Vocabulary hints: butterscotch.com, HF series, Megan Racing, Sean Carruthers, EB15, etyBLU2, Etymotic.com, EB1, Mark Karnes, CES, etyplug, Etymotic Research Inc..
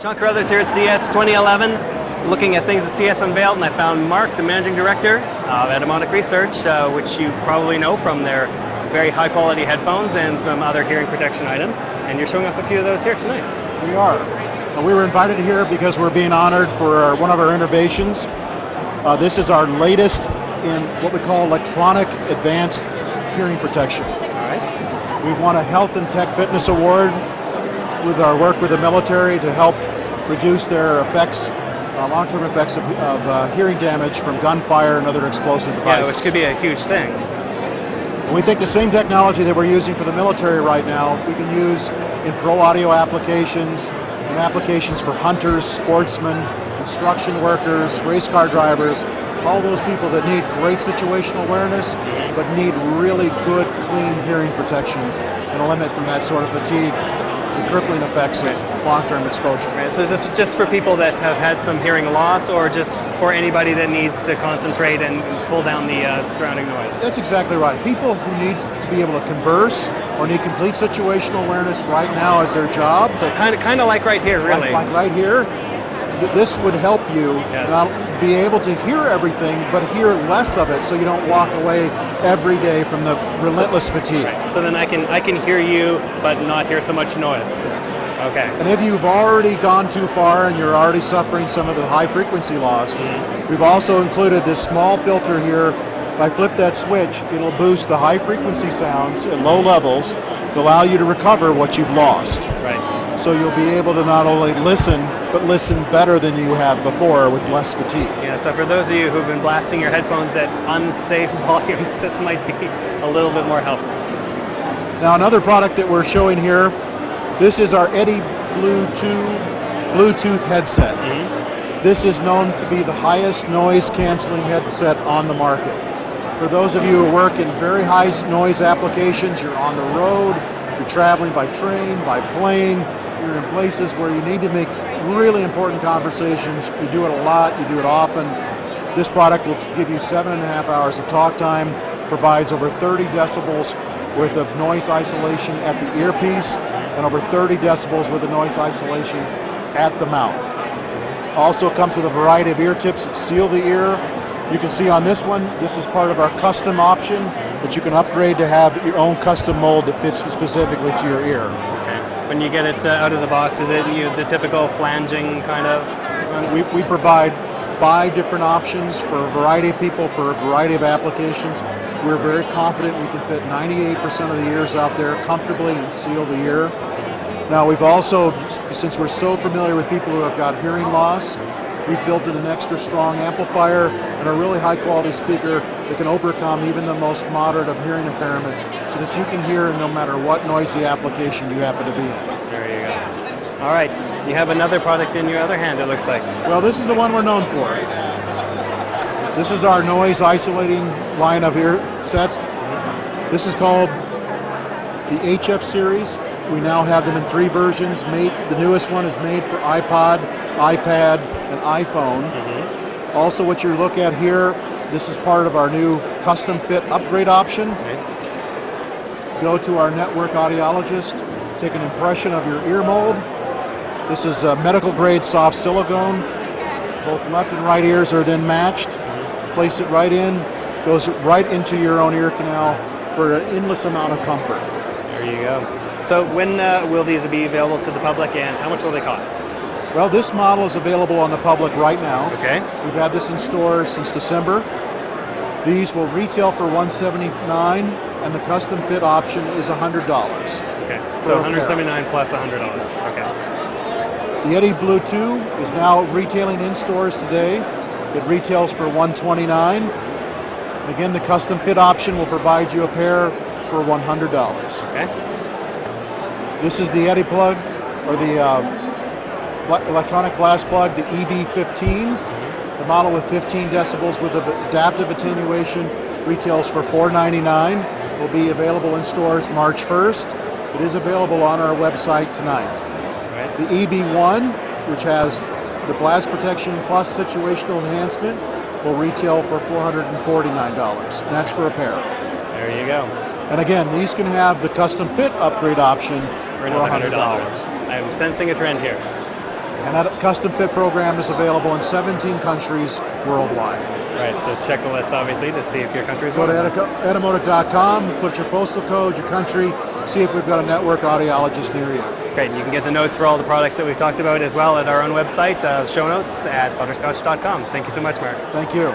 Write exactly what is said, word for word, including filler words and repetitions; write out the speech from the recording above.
Sean Carruthers here at C E S twenty eleven, looking at things that C E S unveiled, and I found Mark, the managing director of Etymotic Research, uh, which you probably know from their very high quality headphones and some other hearing protection items, and you're showing off a few of those here tonight. We are. Uh, we were invited here because we're being honored for our, one of our innovations. Uh, this is our latest in what we call electronic advanced hearing protection. All right. We won a Health and Tech Fitness Award with our work with the military to help reduce their effects, uh, long-term effects of, of uh, hearing damage from gunfire and other explosive devices. Yeah, which could be a huge thing. And we think the same technology that we're using for the military right now, we can use in pro audio applications, in applications for hunters, sportsmen, construction workers, race car drivers, all those people that need great situational awareness, but need really good, clean hearing protection and a limit from that sort of fatigue, the crippling effects of long-term exposure. Right, so is this just for people that have had some hearing loss, or just for anybody that needs to concentrate and pull down the uh, surrounding noise? That's exactly right. People who need to be able to converse or need complete situational awareness right now as their job. So kind of, kind of like right here, really. Like, like right here, this would help you yes. not be able to hear everything, but hear less of it, so you don't walk away every day from the relentless so, fatigue. Right. So then I can I can hear you, but not hear so much noise. Yes. Okay. And if you've already gone too far and you're already suffering some of the high frequency loss, mm-hmm. we've also included this small filter here. If I flip that switch, it'll boost the high frequency sounds at low levels to allow you to recover what you've lost. Right. So you'll be able to not only listen, but listen better than you have before with less fatigue. Yeah, so for those of you who've been blasting your headphones at unsafe volumes, this might be a little bit more helpful. Now another product that we're showing here, this is our etyBLU two Bluetooth headset. Mm-hmm. This is known to be the highest noise canceling headset on the market. For those of you who work in very high noise applications, you're on the road, you're traveling by train, by plane, you're in places where you need to make really important conversations. You do it a lot, you do it often. This product will give you seven and a half hours of talk time, provides over thirty decibels worth of noise isolation at the earpiece, and over thirty decibels worth of noise isolation at the mouth. Also comes with a variety of ear tips that seal the ear. You can see on this one, this is part of our custom option that you can upgrade to have your own custom mold that fits specifically to your ear. When you get it uh, out of the box, is it you, the typical flanging kind of ones? We, we provide five different options for a variety of people, for a variety of applications. We're very confident we can fit ninety-eight percent of the ears out there comfortably and seal the ear. Now we've also, since we're so familiar with people who have got hearing loss, we've built in an extra strong amplifier and a really high quality speaker that can overcome even the most moderate of hearing impairment, so that you can hear no matter what noisy application you happen to be in. There you go. All right, you have another product in your other hand, it looks like. Well, this is the one we're known for. This is our noise isolating line of ear sets. This is called the H F series. We now have them in three versions. Made, the newest one is made for iPod, iPad, and iPhone. Mm-hmm. Also what you look at here, this is part of our new custom fit upgrade option. Okay. Go to our network audiologist, take an impression of your ear mold. This is a medical grade soft silicone. Both left and right ears are then matched. Mm-hmm. Place it right in, goes right into your own ear canal for an endless amount of comfort. There you go. So when uh, will these be available to the public, and how much will they cost? Well, this model is available on the public right now. Okay. We've had this in store since December. These will retail for one hundred seventy-nine dollars, and the custom fit option is one hundred dollars. Okay, so one hundred seventy-nine dollars plus one hundred dollars. Okay. The etyBLU two is now retailing in stores today. It retails for one hundred twenty-nine dollars. Again, the custom fit option will provide you a pair for one hundred dollars. Okay. This is the etyplug, or the uh, electronic blast plug, the E B fifteen. The model with fifteen decibels with adaptive attenuation retails for four hundred ninety-nine dollars. Will be available in stores March first. It is available on our website tonight. Right. The E B one, which has the blast protection plus situational enhancement, will retail for four hundred forty-nine dollars. And that's for a pair. There you go. And again, these can have the custom fit upgrade option for one hundred dollars. I'm sensing a trend here. And that custom fit program is available in seventeen countries worldwide. Right, so check the list, obviously, to see if your country is one. Go to etymotic dot com, put your postal code, your country, see if we've got a network audiologist near you. Great, and you can get the notes for all the products that we've talked about as well at our own website, uh, show notes at butterscotch dot com. Thank you so much, Mark. Thank you.